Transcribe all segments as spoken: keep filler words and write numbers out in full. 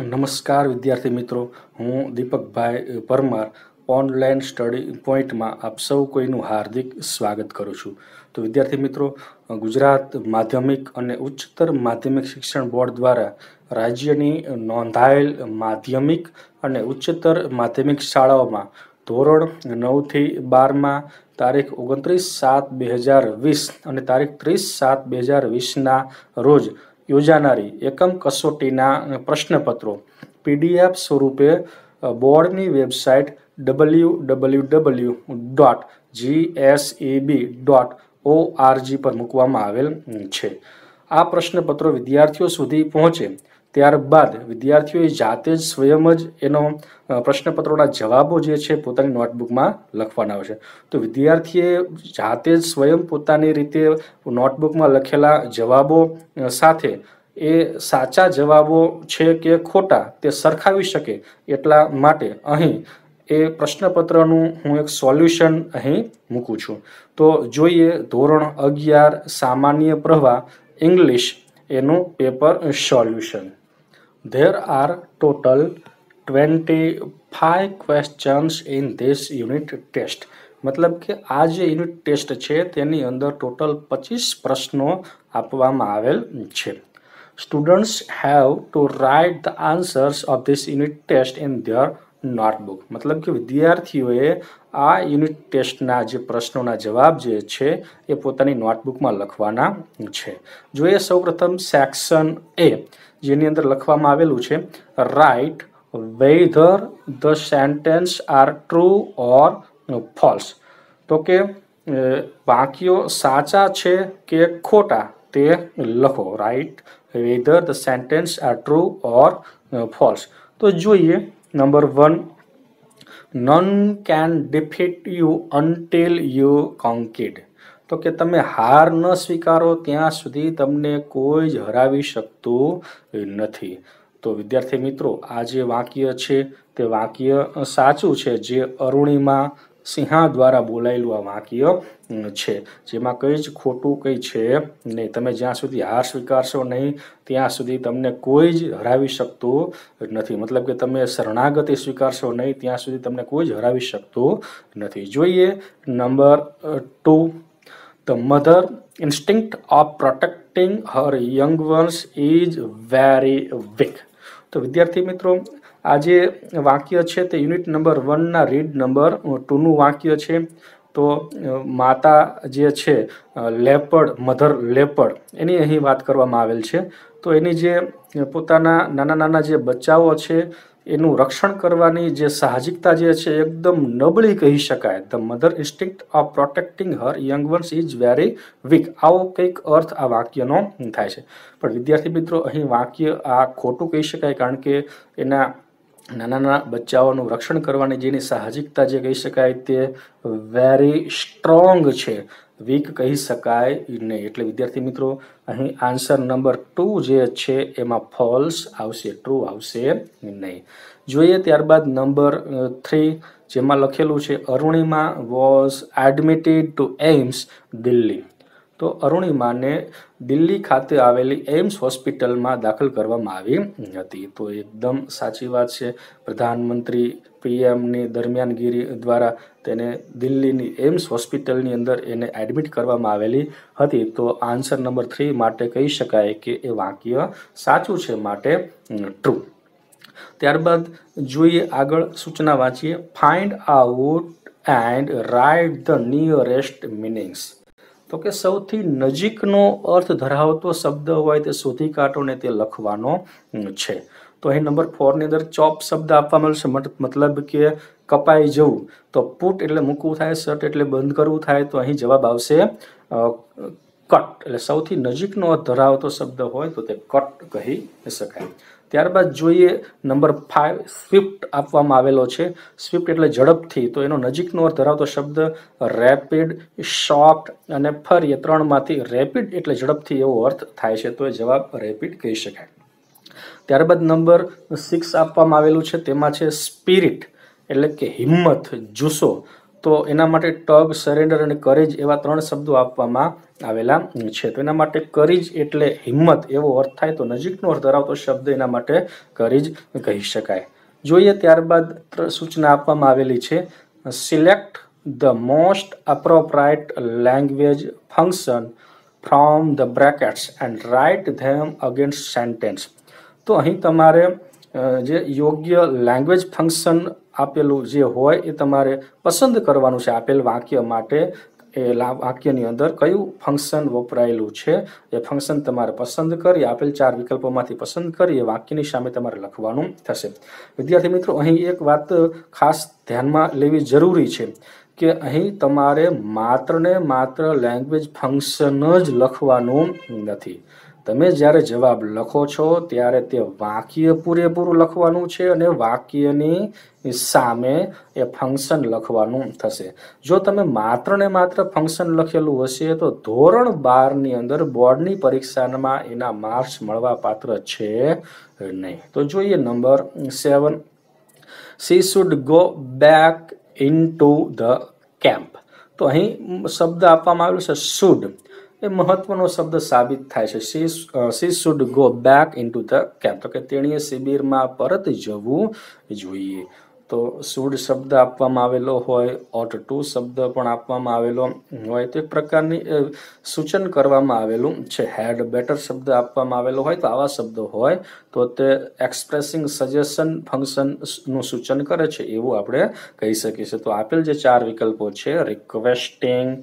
नमस्कार विद्यार्थी मित्रों, हूँ दीपक भाई परमार ऑनलाइन स्टडी पॉइंट में आप सौ कोईनु हार्दिक स्वागत करूँ छूँ। तो विद्यार्थी मित्रों, गुजरात माध्यमिक और उच्चतर माध्यमिक शिक्षण बोर्ड द्वारा राज्यनी नोंधायेल माध्यमिक और उच्चतर माध्यमिक शालाओं में धोरण नौ थी बार में तारीख ओगणत्रीस सात बेहजार वीस और तारीख तीस सात बेहजार वीस ना रोज योजनारी एकम कसोटीना प्रश्नपत्रों पीडीएफ स्वरूपे बोर्डनी website W W W dot G S A B dot O R G पर मूकवामां आवेल छे। आ प्रश्नपत्रों विद्यार्थीओ सुधी पहोंचे त्यारबाद विद्यार्थीओए जाते ज स्वयं ज एनो प्रश्नपत्रोना जवाबो जे छे पोतानी नोटबुकमां लखवाना हशे। तो विद्यार्थीए जाते ज स्वयं पोतानी रीते नोटबुकमां लखेला जवाबो साथे ए साचा जवाबो छे के खोटा ते सरखावी शके एटला माटे अहीं ए प्रश्नपत्रनु हूँ एक सोल्यूशन अहीं मूकू छूँ। तो जोईए धोरण अगियार सामान्य प्रवाह इंग्लिश एनु paper solution. There are total twenty-five questions in this unit test. मतलब कि आज यूनिट टेस्ट है तेनी अंदर टोटल पच्चीस प्रश्नों आपवामां आवेल छे। Students have to write the answers of this unit test in their notebook. मतलब कि विद्यार्थीओए आ यूनिट टेस्टना जे प्रश्नोना जवाब जे छे ए पोतानी नोटबुक में लखवाना छे। जो ये सौ प्रथम सेक्शन ए जेनी अंदर लखवामां आवेलुं छे write whether the sentence are true और फॉल्स। तो के वाक्यों साचा छे के खोटा ते लखो। Write whether the sentence are true और फॉल्स। तो जो ये number one, none can defeat you until you concede. तो कि तमे हार न स्वीकारो त्यां सुधी तमने कोई ज हरावी शकतुं नथी। तो विद्यार्थी मित्रों, आ जे वाक्य छे ते वाक्य साचुं छे जे अरुणिमा सिंहा द्वारा बोलायेलुं आ वाक्य छे, जेमां कई ज खोटुं कई छे नहीं। तमे ज्यां सुधी हार स्वीकारशो नहीं त्यां सुधी तमने कोई ज हरावी शकतुं नथी। मतलब कि तमे शरणागति स्वीकारशो नहीं त्यां सुधी तमने कोई ज हरावी शकतुं नथी। जोईए number two, the mother instinct of protecting her young ones is very weak. तो विद्यार्थी मित्रों, आज वाक्य है तो यूनिट नंबर वन ना रीड नंबर टू नु वाक्य है। तो माता जे छे लेपर्ड, मधर लेपर्ड एनी अहीं बात करवामां आवेल छे। तो एनी जे पोताना नाना नाना जे बच्चाओ छे एनु रक्षण करवानी जे साहजिकता जे छे एकदम नबळी कही शकाय। The mother instinct of protecting her young ones is very weak. आवो कंईक अर्थ आ वाक्यनो थाय छे। पण विद्यार्थी मित्रों, अहीं वाक्य आ खोटुं कही शकाय कारण के एना नाना नाना बच्चाओं रक्षण करवानी जेनी साहजिकता जे कही शकाय ते वेरी स्ट्रॉंग छे, वीक कही शकाय नहीं। एटले विद्यार्थी मित्रों, अहीं आंसर नंबर टू जे छे एमां फॉल्स आवशे, ट्रू आवशे नहीं। जोईए त्यारबाद नंबर थ्री जेमां लखेलुं छे Arunima was admitted to AIIMS Delhi. तो अरुणिमा ने दिल्ली खाते आवेली एम्स हॉस्पिटल में दाखिल करवामां आवी हती। तो एकदम साची बात है। प्रधानमंत्री पीएम ने दरमियानगिरी द्वारा तेने दिल्ली एम्स हॉस्पिटल नी अंदर एने एडमिट करवामां आवेली हती। तो आंसर नंबर थ्री माटे कही शकाय कि ए वाक्य साचुं छे माटे ट्रू। त्यारबाद जोईए आगळ सूचना वांचीए find out and write the nearest meanings. तो कि सौथी नजीकनो अर्थ धरावतो शब्द होय ते शोधी काढो ने ते लखवानो छे। तो अहीं नंबर फोर नी अंदर चॉप शब्द आपवामां आवेल छे, मतलब के कपाई जवुं। तो पुट एटले मूकवुं थाय, शट एटले बंद करवुं थाय। तो अहीं जवाब आवशे कट। एटले सौथी नजीकनो अर्थ धरावतो शब्द होय तो ते कट कही शकाय। त्यारबाद जोईए नंबर फाइव, स्विफ्ट आपवामां आवेलो छे। स्विफ्ट एटले झड़पथी, तो एनो नजीकनो अर्थ धरावतो शब्द रेपिड, शॉर्ट अने फरी ए त्रणमांथी रेपिड एटले झड़पथी एवो अर्थ थाय छे। तो ए जवाब रेपिड कही शकाय। त्यारबाद नंबर सिक्स आपवामां आवेलुं छे तेमां छे स्पिरिट एटले के हिम्मत, जुस्सो। तो एना माटे टग सरेंडर अने करेज एवा त्रण शब्दों आपवामां आवेला छे। तो एना माटे करेज एटले हिम्मत एवो अर्थ थाय तो नजीकनो अर्थ धरावतो शब्द एना माटे करेज कही शकाय। जोईए त्यारबाद सूचना आपवामां आवेली छे select the most appropriate language function from the brackets and write them against sentence. तो अहीं तमारे जे योग्य लैंग्वेज फंक्शन आपेलू जे होय ए तमारे पसंद करवानुं छे। आपेल वाक्य माटे ए वाक्यनी अंदर क्यू फंक्शन वपरायेलू छे ए फंक्शन तमारे पसंद करी आपेल चार विकल्पोमांथी पसंद करी ए वाक्यनी सामे तमारे लखवानुं थशे। विद्यार्थी मित्रों अहीं एक बात खास ध्यानमां लेवी जरूरी छे के अहीं तमारे मात्र ने मात्र लैंग्वेज फंक्शन ज लखवानुं नथी। तमे ज्यारे जवाब लखो छो त्यारे ते वाक्य पूरेपूरुं लखवानुं छे अने वाक्यनी सामे ए फंक्शन लखवानुं थशे। जो तमे मात्र ने मात्र फंक्शन लखेलुं हशे तो धोरण बार नी अंदर बोर्डनी परीक्षामां एना मार्क्स मळवा पात्र छे नहीं। तो जोईए number seven she should go back into the camp. तो अहीं शब्द आपवामां आवेलो छे शुड ए महत्वनो शब्द साबित थाय छे। She she should go back into the camp तो के तेणीए शिबिरमां परत जवुं जोईए। तो शुड शब्द आपवामां आवेलो होय ऑट टू शब्द पण आपवामां आवेलो होय तो एक प्रकारनी सूचन करवामां आवेलुं छे। हेड बेटर शब्द आपवामां आवेलो होय तो आवा शब्दो होय तो ते एक्सप्रेसिंग सजेशन फंक्शन नुं सूचन करे छे एवुं आपणे कही शकीए छे। तो आपेल जे चार विकल्पो छे requesting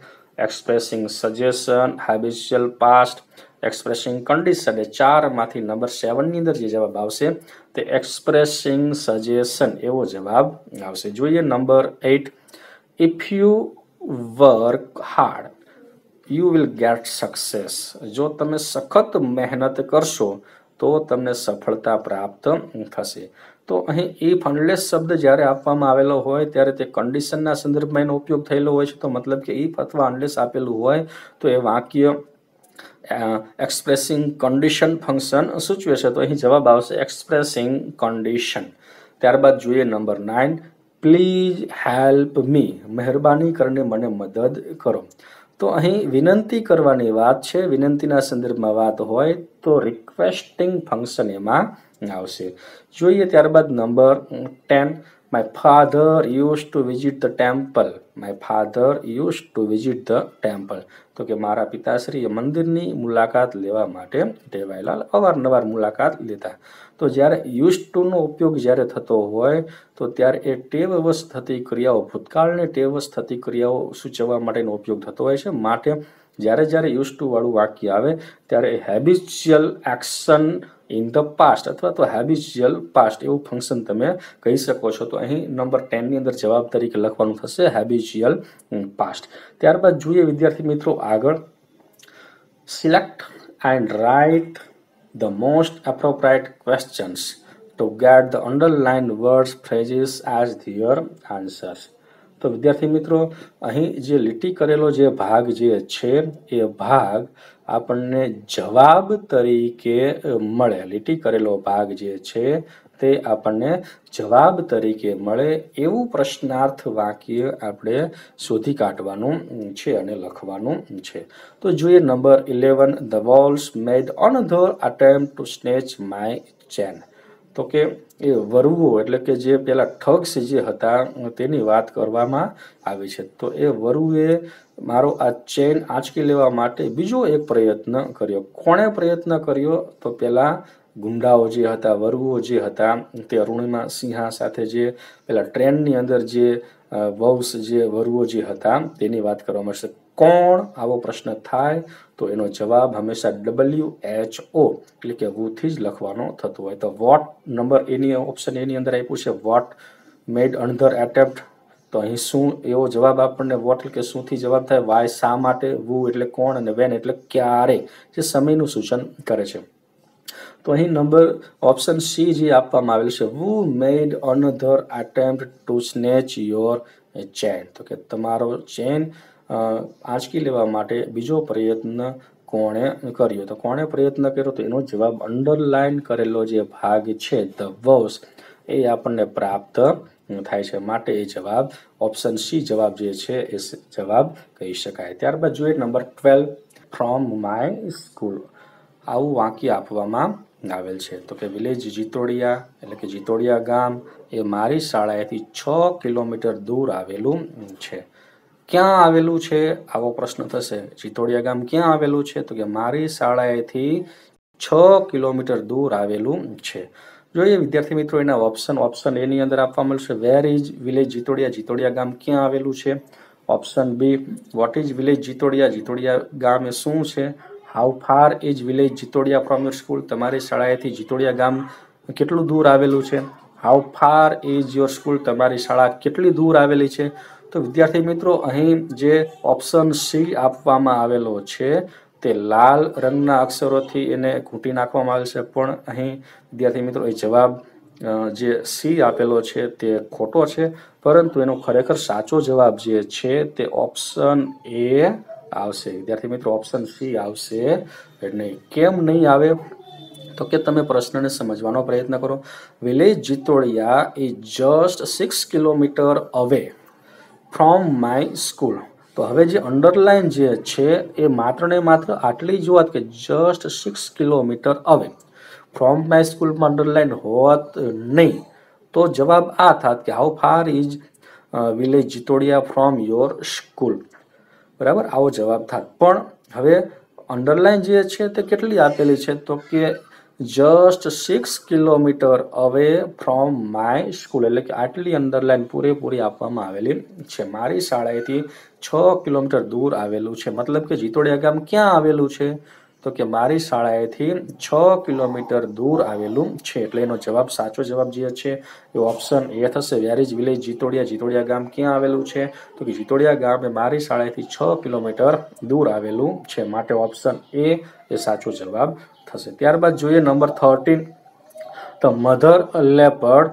expressing suggestion habitual past expressing condition चार माथी नंबर सेवन नी अंदर जे जवाब आवशे ते एक्सप्रेसिंग सजेशन एवो जवाब आवशे। जोईए number eight if you work hard you will get success. जो तमे सखत मेहनत करशो तो तमने सफलता प्राप्त थशे। तो अहीं इफ अनलेस शब्द ज्यारे आपवामां आवेलो होय त्यारे ते कंडीशनना संदर्भमां एनो उपयोग थयेलो होय छे। तो मतलब के इफ अथवा अनलेस आपेलुं होय तो ए वाक्य एक्सप्रेसिंग कंडीशन फंक्शन सूचवे छे। तो अहीं जवाब आवशे एक्सप्रेसिंग कंडीशन। त्यारबाद जोईए number nine please help me महेरबानी करीने मने मदद करो। तो अहीं विनंती करवानी वात छे विनंतीना संदर्भमां वात होय तो रिक्वेस्टिंग फंक्शन एमां आवशे। जोईए त्यारबाद number ten my father used to visit the temple. My father used to visit the temple तो के मारा पिताश्रीए मंदिरनी मुलाकात लेवा माटे टेवायेला अवारनवार मुलाकात लेता। तो ज्यारे यूज्ड टू नो उपयोग ज्यारे थतो होय तो त्यारे ए टेववश थती क्रियाओ भूतकाळने टेववश थती क्रियाओ सूचववा माटेनो उपयोग थतो होय छे। माटे ज्यारे ज्यारे यूज्ड टू वाळुं वाक्य आवे त्यारे हैबिट्युअल एक्शन इन ध पास्ट अथवा तो हैबिट्युअल पास्ट एवुं फंक्शन तमे कही शको छो। तो अहीं नंबर टेन नी अंदर जवाब तरीके लखवानुं थशे हैबिट्युअल पास्ट। त्यारबाद जोईए विद्यार्थी मित्रों आगळ select and write the most appropriate questions to get the underline words phrases as your answers. तो विद्यार्थी मित्रों अहीं जे લીટી करेलो जे भाग जे छे ए भाग आपने जवाब तरीके मळे। લીટી करेलो भाग जे छे ते आपने जवाब तरीके मळे एवं प्रश्नार्थ वाक्य आपणे शोधी काढवानुं छे अने लखवानुं छे। तो जोईए number eleven the walls made another attempt to snatch my chain. तो के ए वरुओ एटले के जे पेला ठग्स जे हता तेनी वात करवामां आवी छे। तो ए वरुए मारो आ चेन आंचकी लेवा माटे बीजो एक प्रयत्न कर्यो। कोणे प्रयत्न कर्यो तो पेला गुंडाओ जे हता वरुओ जे हता ते अरुणिमा सिंहा साथे जे पेला ट्रेन नी अंदर जे वौस जे वरुओ जे हता तेनी वात करवामां आवशे। कोण आवो प्रश्न थाय तो एनो जवाब हमेशा डबल्यू एच ओ एटले के वु थी ज लखवानो थतो होय। तो वॉट नंबर एनी ऑप्शन एनी अंदर आप्युं छे वॉट मेड अनधर एटेम्प्ट तो अहीं शुं एवो जवाब आपणने वॉट एटले के शुंथी जवाब थाय वाय शा माटे वु एटले कोण अने वेन एटले क्यारे जे समयनुं सूचन करे छे। तो अहीं नंबर ऑप्शन सी जे आपवामां आवेल छे who made another attempt to snatch your chain. तो के तमारो चेन आंचकी लेवा माटे बीजो प्रयत्न कोणे कर्यो। तो कोणे प्रयत्न कर्यो तो एनो जवाब अंडरलाइन करेलो जे भाग छे द वॉल्स ए आपने प्राप्त थाय छे, माटे जवाब ऑप्शन सी जवाब जे छे ए जवाब कही शकाय। त्यारबाद जोईए नंबर बारह फ्रॉम माय स्कूल आवुं वाक्य आपवामां आवेल छे तो के विलेज जीतोड़िया एटले के जीतोड़िया गाम ए मारी शाळाएथी छ किलोमीटर दूर आवेलुं छे। क्या आवेलुं छे आवो प्रश्न थशे। जीतोड़िया गाम क्यां आवेलुं छे तो के मारी शाळाएथी छ किलोमीटर दूर आवेलुं छे। જોઈએ વિદ્યાર્થી મિત્રો એના ઓપ્શન ઓપ્શન એ ની અંદર આપવા મળશે where is village Jitodiya, Jitodiya ગામ ક્યાં આવેલું છે। Option B what is village Jitodiya, Jitodiya ગામ એ શું છે। How far is village Jitodiya from your school, તમારી શાળાએથી જીતોડિયા ગામ કેટલું દૂર આવેલું છે। How far is your school, તમારી શાળા કેટલી દૂર આવેલી છે। તો વિદ્યાર્થી મિત્રો અહીં જે ઓપ્શન સી આપવામાં આવેલો છે તે લાલ રંગના અક્ષરોથી એને ઘૂંટી નાખવામાં આવે છે, પણ અહીં વિદ્યાર્થી મિત્રો એ જવાબ જે સી આપેલો છે તે ખોટો છે, પરંતુ એનો ખરેખર સાચો જવાબ જે છે તે ઓપ્શન એ આવશે। વિદ્યાર્થી મિત્રો ઓપ્શન સી આવશે નહીં। કેમ નહીં આવે તો કે તમે પ્રશ્નને સમજવાનો પ્રયત્ન કરો। Village Jitodiya is just six kilometre away from my school. तो हवे जे अंडरलाइन जे छे ए मात्र ने मात्र आटली ज वात के just six kilometre away from my school में अंडरलाइन होत नहीं, तो जवाब आ था कि how far is village Jitodiya from your school, बराबर आवो जवाब था। पण हवे अंडरलाइन जे छे ते केटली आपेली छे तो के just six kilometre away from my school, एटले कि आटली अंडरलाइन पूरेपूरी आपवामां आवेली छे। मारी शाळाएथी छ किलोमीटर दूर आवेलू छे मतलब के जीतोड़िया गाम क्यां आवेलू छे तो के मारी शाळाएथी छ किलोमीटर दूर आवेलू छे। एटले एनो जवाब साचो जवाब जे छे ए ऑप्शन ए थशे। Where is village Jitodiya, Jitodiya गाम क्यां आवेलू छे तो के जीतोड़िया गाम ए मारी शाळाएथी छ किलोमीटर दूर आवेलू छे, माटे ऑप्शन ए ए साचो जवाब थशे। त्यारबाद जोईए number thirteen the mother leopard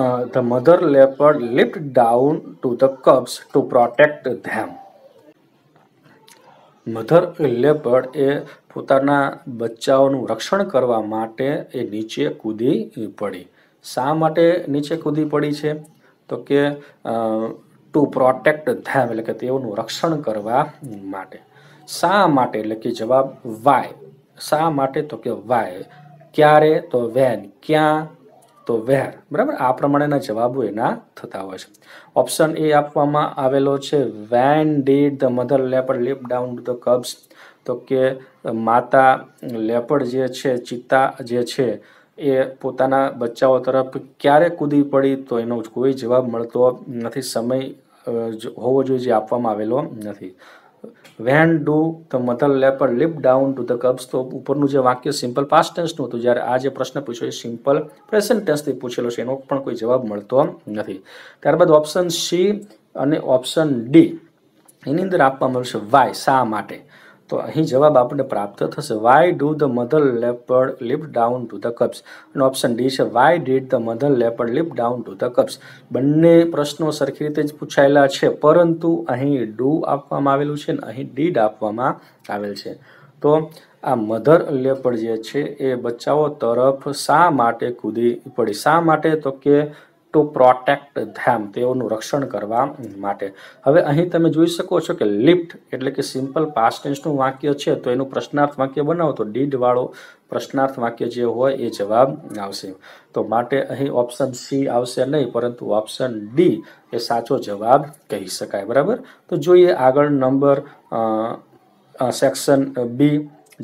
Uh, the mother leopard leaped down to the cubs to protect them. Mother leopard ए પોતાના બચ્ચાઓનું રક્ષણ કરવા માટે એ નીચે કૂદી પડી। શા માટે નીચે કૂદી પડી છે તો કે ટુ પ્રોટેક્ટ ધેમ એટલે કે તેઓનું રક્ષણ કરવા માટે। શા માટે એટલે કે જવાબ વાય। શા માટે તો કે વાય। ક્યારે તો વેન, ક્યાં तो वेर, बराबर आ प्रमाणेना जवाबो एना थता होय छे। ऑप्शन ए आपवामां आवेलो छे when did the mother leopard leap down to the cubs तो के माता लेपर्ड जे छे, चीता जे छे ए पोताना बच्चाओ तरफ क्यारे कूदी पड़ी, तो एनो कोई जवाब मळतो नथी। समय होवो जोईए जे आपवामां आवेलो नथी। When do the mother leopard leap down to the cubs, तो उपरનું જે વાક્ય સિમ્પલ પાસ્ટ ટેન્સનું હતું, જ્યારે આ જે પ્રશ્ન પૂછ્યો એ સિમ્પલ પ્રેઝન્ટ ટેન્સથી પૂછેલો છે, એનો પણ કોઈ જવાબ મળતો નથી। ત્યારબાદ ઓપ્શન સી અને ઓપ્શન ડી એની અંદર આપવામાં આવશે વાય, શા માટે। તો અહીં જવાબ આપણને પ્રાપ્ત થશે why do the mother leopard leap down to the cubs, અને ઓપ્શન ડી છે why did the mother leopard leap down to the cubs. બંને પ્રશ્નો સરખી રીતે જ પૂછાયેલા છે, પરંતુ અહીં ડુ આપવામાં આવેલું છે અને અહીં ડીડ આપવામાં આવેલ છે। તો આ મધર લેપર્ડ જે છે એ બચ્ચાઓ તરફ શા માટે કૂદી પડી, શા માટે તો કે टू प्रोटेक्ट धैम, तेओनु रक्षण करवा माटे। हवे अहीं तमे जोई शको छो के लिफ्ट एटले के सिम्पल पास्ट टेन्सनुं वाक्य छे, तो एनुं प्रश्नार्थ वाक्य बनावो तो डीड वाळो प्रश्नार्थ वाक्य जे होय ए जवाब आवशे। तो माटे अहीं ऑप्शन सी आवशे नहीं, परंतु ऑप्शन डी ए साचो जवाब कही शकाय, बराबर। तो जोईए आगळ नंबर सेक्शन बी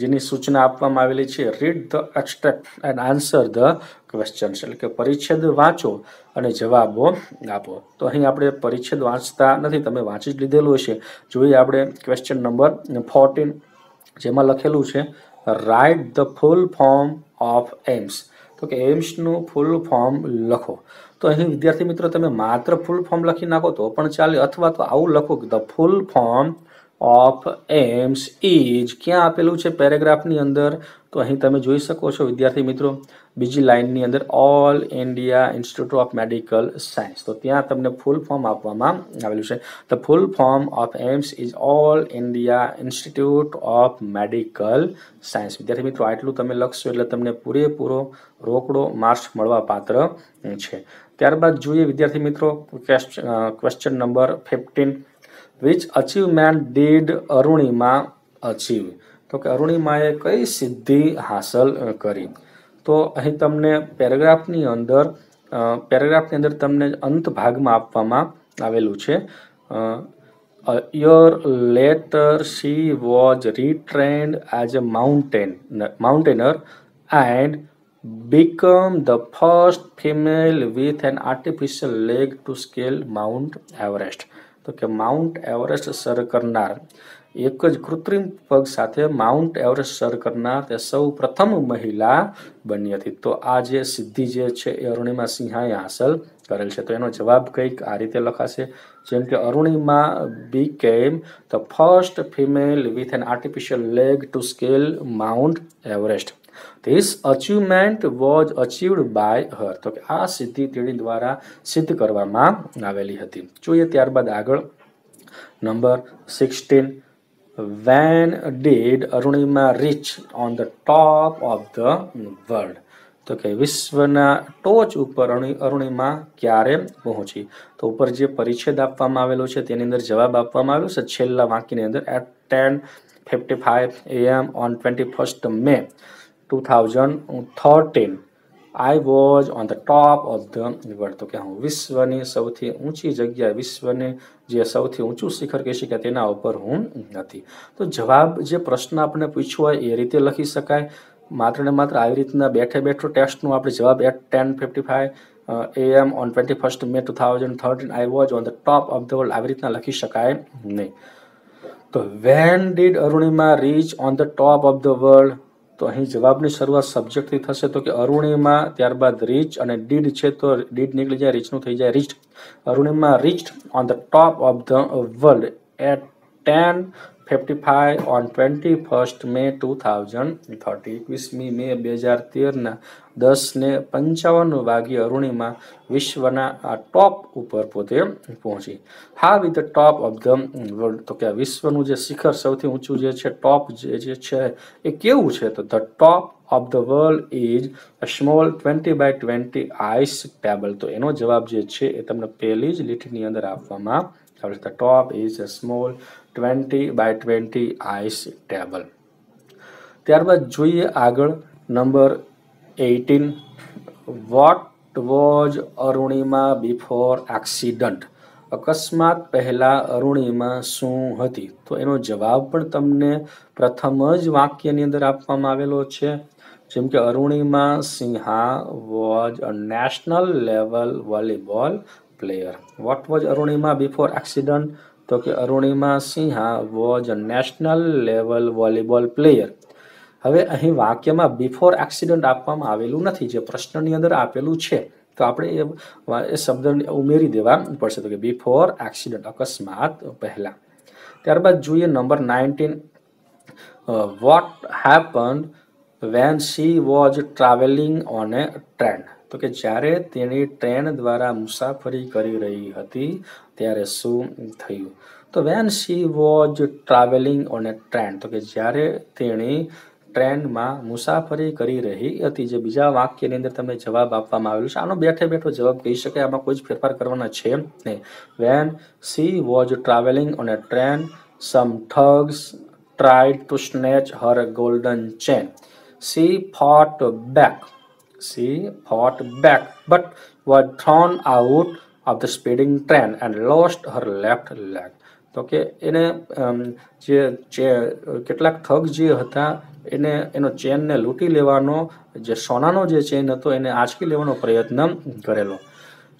जेनी सूचना आपवामां आवेली छे read the extract and answer the questions, एटले के परिच्छेद वाँचो अने जवाबो आपो। तो अहीं आपणे परिच्छेद वाँचता नथी, तमे वाँची ज लीधेलो हशे। जोईए आपणे क्वेश्चन नंबर फोर्टीन जेमां लखेलुं छे राइट ध फूल फॉर्म ऑफ एम्स, तो के एम्सनुं फूल फॉर्म लखो। तो अहीं विद्यार्थी मित्रों तमे मात्र फूल फॉर्म लखी नाखो तो पण चाले, अथवा तो आवुं लखो the full form of AIIMS is क्या आपेलू है पेरेग्राफ नी अंदर तो अहीं तमे जोई शको छो विद्यार्थी मित्रों बीजी लाइन नी अंदर All India Institute of Medical Science तो त्यां तमने फूल फॉर्म आपवामां आवेलू छे the full form of AIIMS is All India Institute of Medical Science विद्यार्थी मित्रों आटलू तमे लखशो एटले तमने पूरेपूरो रोकड़ो मार्क्स मळवा पात्र छे। त्यारबाद जोईए विद्यार्थी मित्रों question number fifteen which achievement did Arunima achieve तो कि अरुणिमाए कई सिद्धि हासिल करी तो अहीं तमने पेरेग्राफनी अंदर पेरेग्राफनी अंदर तमने अंत भाग में आपवामां आवेलू छे year later she was retrained as a mountain mountaineer and become the first female with an artificial leg to scale Mount Everest तो कि माउंट एवरेस्ट सर करनार एक ज कृत्रिम पग साथे माउंट एवरेस्ट सर करनार ते सौ प्रथम महिला बनी थी तो आज ये सिद्धि जे छे अरुणिमा सिंहाए हासिल करेल छे तो एनो जवाब कईक आ रीते लखाशे जेम के Arunima became the first female with an artificial leg to scale Mount Everest This achievement was achieved by her. तो कि आ सिद्धि तेणी द्वारा सिद्ध करवामां आवेली हती। जोईए त्यारबाद आगळ number sixteen When did Arunima reach on the top of the world? तो कि विश्वना टोच उपर अरुणिमा क्यारे पहोंची तो उपर जे परिच्छेद आपवामां आवेलो छे तेनी अंदर जवाब आपवामां आव्यो छे छेल्ला वाक्यनी अंदर at ten fifty-five a m on twenty-first of May two thousand thirteen I was on the top of the world तो क्या हूँ विश्व ने सौथी ऊंची जगह विश्व ने जे सौथी ऊंचू शिखर कही शकाय तेना उपर हूँ हती तो जवाब जे प्रश्न आपने पूछ्यो होय ए रीते लखी शकाय मात्र ने मात्र आई रीतना बैठे बैठो टेक्स्ट नो आपणे जवाब at ten fifty five am on twenty first May two thousand thirteen I was on the top of the world आई रीतना लखी शकाय नहीं तो when did Arunima reach on the top of the world तो अहीं जवाबनी शरूआत सब्जेक्ट थी थशे तो कि अरुणिमा त्यारबाद रीच अने डीड छे तो डीड निकली जाए रीचनू थई जाए reached Arunima reached on the top of the world at ten fifty five on twenty first May two thousand thirty एकवीसमी मे बेहजार तेरना दस ने पंचावन वागे अरुणिमा विश्वना आ टॉप उपर पोते पहोंची हा with the top of the world तो क्या विश्वनु जे शिखर सौथी ऊंचू जे छे टॉप जे जे छे ए केवू छे तो the top of the world is a small twenty by twenty ice table तो एनो जवाब जे छे ए तमने पहेली ज લીટીની અંદર આપવામાં આવશે the top is a small twenty by twenty ice table. ત્યારબાદ જોઈએ આગળ number eighteen What was Arunima before accident? अकस्मात पहला अरुणिमा શું હતી તો એનો જવાબ પણ તમને પ્રથમ જ વાક્યની અંદર આપવામાં આવેલો છે જેમ કે Arunima Sinha was a national level volleyball player what was Arunima before accident તો કે Arunima Sinha was a national level volleyball player હવે અહીં વાક્યમાં બિફોર એક્સિડન્ટ આપવામાં આવેલું નથી જે પ્રશ્નની અંદર આપેલું છે તો આપણે એ શબ્દ ઉમેરી દેવા પડશે તો કે બિફોર એક્સિડન્ટ અકસ્માત પહેલા। ત્યારબાદ જોઈએ number nineteen what happened when she was travelling on a train तो कि जारे तेनी ट्रेन द्वारा मुसाफरी करी रही हती त्यारे शुं थयुं तो when she was travelling on a train तो कि जारे तेनी ट्रेन में मुसाफरी करी रही थी जो बीजा वाक्य की अंदर तमने जवाब आपवामां आवेलो छे आनो बैठे बैठो जवाब कही शकाय आमां कोई ज फेरफार करवानो छे नहीं when she was travelling on a train some thugs tried to snatch her golden chain she fought back she fought back but was thrown out of the speeding train and lost her left leg तो कि एने जे जे केटलाक ठग जे हता एने एनो chain ने लूटी लेवानो जे सोनानो जे chain हतो एने आंचकी लेवानो प्रयत्न करेलो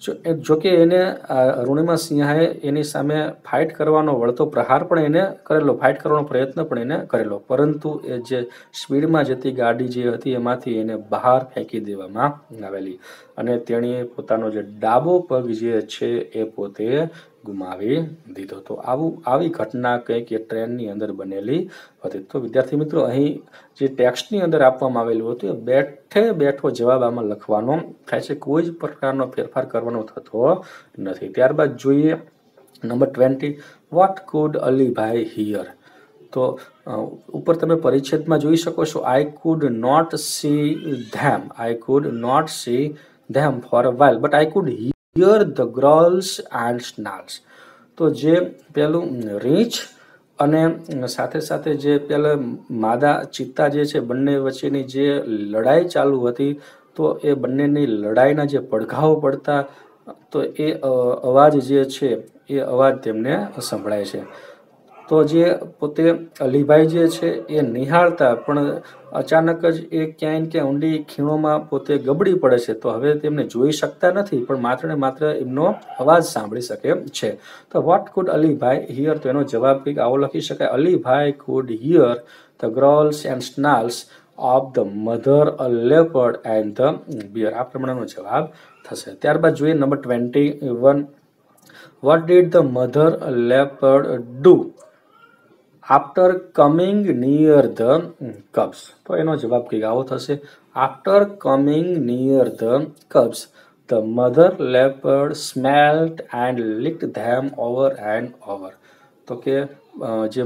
जो जो कि एने अरुणिमा सिंहाए एनी सामे फाइट करवानो वळतो प्रहार पण एने करेलो फाइट करवानो प्रयत्न पण एने करेलो परंतु ए जे स्पीडमां जती गाड़ी जे हती एमांथी एने बहार फेंकी देवामां आवेली अने तेणे पोतानो जे डाबो पग जे छे ए पोते गुमावी दीधो। तो आवी घटना कई कि ट्रेननी अंदर बनेली हती। तो विद्यार्थी मित्रों अहीं जे टेक्स्टनी अंदर आपवामां आवेलुं हतुं ए बेठे बेठो जवाब आमां लखवानो थाय छे, कोई ज प्रकारनो फेरफार करवानो थतो नथी। त्यारबाद जोईए number twenty, what could Ali Bhai hear. तो ऊपर तमे परिच्छेद में जोई शको छो, I could not see them, I could not see them for a while but I could hear the growls and snarls. तो जे पेलू रीछ अने साथे साथे जे पेला मादा चीता जे छे बंने वच्चेनी जे लड़ाई चालू हती, तो ए बंनेनी लड़ाईना जे पड़घाओ पड़ता तो ए अवाज जे छे ए अवाज तेमने संभळाय छे। तो जे पोते अली भाई जे छे ए निहाळता पण अचानक ज ए क्यां ने क्यां ऊंडी खीणों में पोते गबड़ी पड़े छे। तो हवे तेमने जोई शकता नथी पण मात्र ने मात्र एमनो अवाज सांभळी शके छे। तो what could Ali Bhai hear, तो एनो जवाब कंईक आवो लखी शकाय, Ali Bhai could hear the growls and snarls of the mother a leopard and the bear. आ प्रमाणेनो जवाब थशे। त्यारबाद जोईए number twenty one, what did the mother leopard do after coming near the cubs. तो एनो जवाब कई आवो थशे, after coming near the cubs the mother leopard smelled and licked them over and over. तो के जे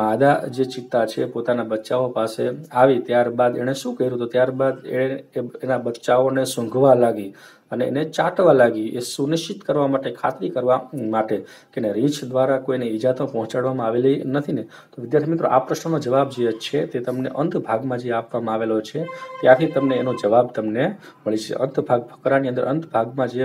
मादा जे चीता छे पोताना बच्चाओ पासे आवी त्यारबाद एने शुं कर्युं, तो त्यारबाद एना बच्चाओने सूंघवा लागी अने एने चाटवा लगी ए सुनिश्चित करवा माटे, खातरी करवा माटे के रीछ द्वारा कोईने ईजा तो पहोंचाडवामां आवेली नथी ने। तो विद्यार्थी मित्रों आ प्रश्ननो जवाब जे छे ते तमने अंत भागमां जे आपवामां आवेलो छे त्यारथी तमने एनो जवाब तमने मळी शके। अंत भाग फकरानी अंदर अंत भागमां जे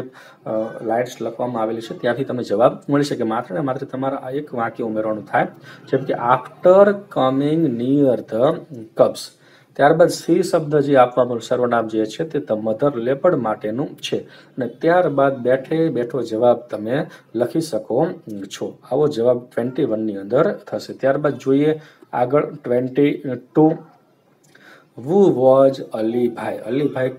लाइन्स लखवामां आवेली छे त्यारथी तमने जवाब मळी शके। मात्र ने मात्र तमारा आ एक वाक्य उमेरवानुं थाय, जेम के after coming near the cubs. त्यारबाद सी शब्द जे आपवामां सर्वनाम जे छे ते द मधर लेपर्ड माटेनुं छे अने त्यारबाद बेठे बेठो जवाब तमे लखी शको छो। आवो जवाब ट्वेंटी वन नी अंदर थशे। त्यारबाद जोईए आगळ twenty two, who was Ali Bhai, Ali भाई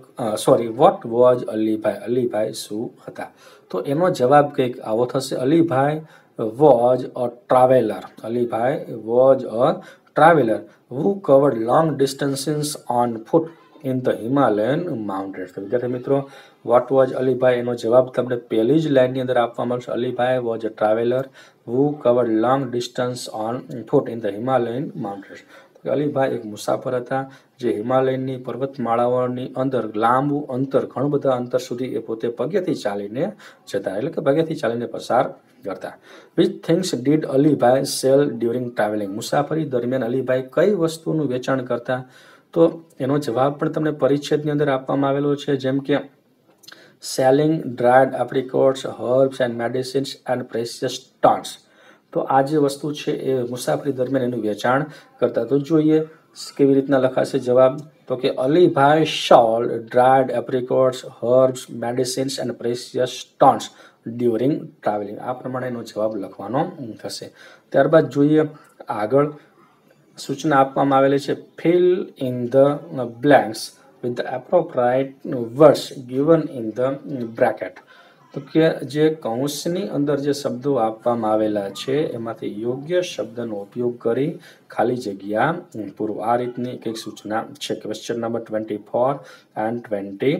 sorry what was Ali Bhai, Ali भाई शुं हता। तो एनो जवाब कंईक आवो थशे, Ali Bhai was a traveller, Ali Bhai was a traveller who covered long distances on foot in the Himalayan mountains. तो विद्यार्थी मित्रों वॉट वॉज अली भाई एनो जवाब तमने पहली ज लाइननी अंदर आपवामां आवशे, Ali Bhai was a traveller who covered long distance on foot in the Himalayan mountains. तो अली भाई एक मुसाफर हता जे हिमालयनी पर्वतमाळाओनी अंदर लांबू अंतर घणुं बधा अंतर सुधी ए पोते पगेथी चालीने जता एटले के पगेथी चालीने पसार करता। विच थिंग्स डीड अली भाई सेल ड्यूरिंग ट्रावेलिंग, मुसाफरी दरमियान अली भाई कई वस्तुओं वेचाण करता। तो एनो जवाब पण तमने परिच्छेदनी अंदर आपवामां आवेलो छे, जेम के selling dried apricots herbs and medicines and precious stones. तो आ जे वस्तु छे ए मुसाफरी दरमियान एनु वेचाण करता। तो जोईए केवी रीतना लखाशे जवाब, तो के Ali Bhai sold dried apricots herbs medicines and precious stones during travelling. आ प्रमाणेनो जवाब लखवानो थशे। त्यारबाद जोईए आगळ सूचना आपवामां आवेली छे, fill in the blanks with the appropriate words given in the bracket. तो के जे कंसनी अंदर जे शब्दों आपवामां आवेला छे एमांथी योग्य शब्दनो उपयोग करी खाली जग्या पूरो। आ रीतनी एक सूचना छे। Question number twenty four and twenty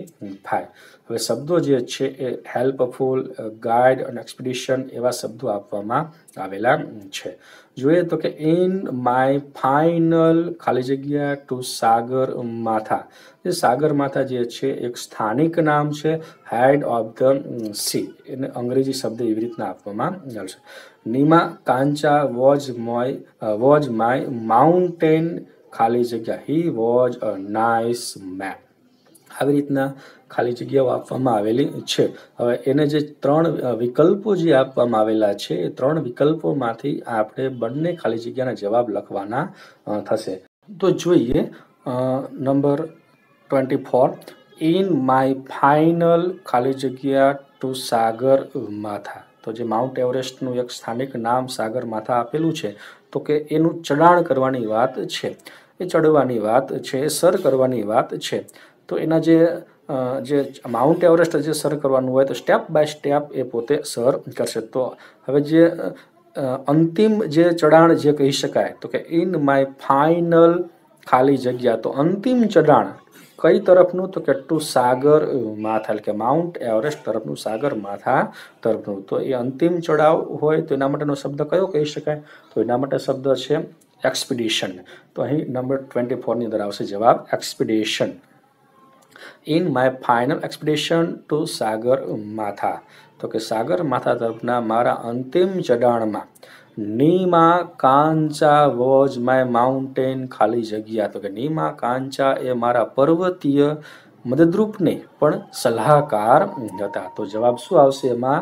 five हवे शब्दों जे छे ए हेल्पफुल गाइड एंड एक्सपीडिशन एवा शब्दों आपवामां आवेला छे। जोईए तो के इन माय फाइनल खाली जग्या टू सागरमाथा, जे सागरमाथा जे छे एक स्थानिक नाम छे, हेड ऑफ द सी एने अंग्रेजी शब्द एवी रीतना आपवामां आवशे। Nima Kancha was my was my mountain खाली जग्या he was a nice man. આવી રીતના ખાલી જગ્યાઓ આપવામાં આવેલી છે। હવે એને જે ત્રણ વિકલ્પો જે આપવામાં આવેલા છે એ ત્રણ વિકલ્પોમાંથી આપણે બંને ખાલી જગ્યાના જવાબ લખવાના થશે। તો જોઈએ number twenty four, in my final ખાલી જગ્યા ટુ સાગરમાથા। તો જે માઉન્ટ એવરેસ્ટનું એક સ્થાનિક નામ સાગરમાથા આપેલું છે, તો કે એનું ચઢાણ કરવાની વાત છે, એ ચડવાની વાત છે, સર કરવાની વાત છે। तो एना जे जे माउंट एवरेस्ट जे सर करवानुं होय तो स्टेप बाय स्टेप ए पोते सर करशे। तो हवे जे अंतिम जे चढ़ाण जे कही शकाय तो के इन माय फाइनल खाली जग्या तो अंतिम चढ़ाण कई तरफनु तो के टू सागर माथा के माउंट एवरेस्ट तरफनु सागर माथा तरफनु तो ये अंतिम चढ़ाव होय तो एना माटेनो शब्द कयो कही शकाय तो एना माटे शब्द छे एक्सपीडिशन। तो अहीं नंबर ट्वेंटी फोर नी अंदर आवशे जवाब expedition. In my final expedition to Sagarmatha तो के सागर माथा तरफना मारा अंतिम चढ़ाण में Nima Kancha was my mountain खाली जगह तो के नीमा कांचा ए मारा पर्वतीय मददरूप ने पण सलाहकार हता। तो जवाब शुं आवशे एमां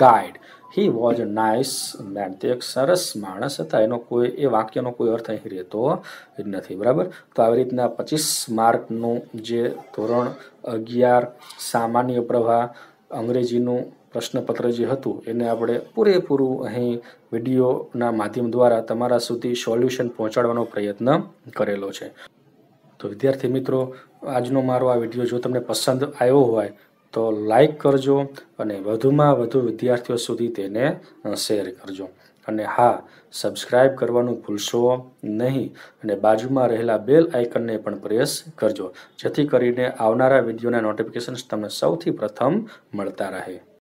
guide. He was nice man तो एक सरस माणस हता एनो कोई ए वाक्यनो कोई अर्थ अहीं रहेतो नथी बराबर। तो आ रीतना पच्चीस मार्कनुं जे धोरण अगियार सामान्य प्रवाह अंग्रेजीनुं प्रश्नपत्र जे हतुं एने आपणे पूरेपूरू अहीं विडियोना माध्यम द्वारा तमारा सुधी सोल्यूशन पहोंचाडवानो प्रयत्न करेलो छे। तो विद्यार्थी मित्रों आजनो मारो आ विडियो जो तमने पसंद आयो होय तो लाइक करजो अने वधुमां वधु विद्यार्थीओ सुधी तेने शेर करजो अने हाँ सब्सक्राइब करवानुं भूलशो नहीं अने बाजुमां रहेला बेल आइकनने पण प्रेस करजो जेथी करीने आवनारा विडियोना नोटिफिकेशन्स तमने सौथी प्रथम मळता रहे।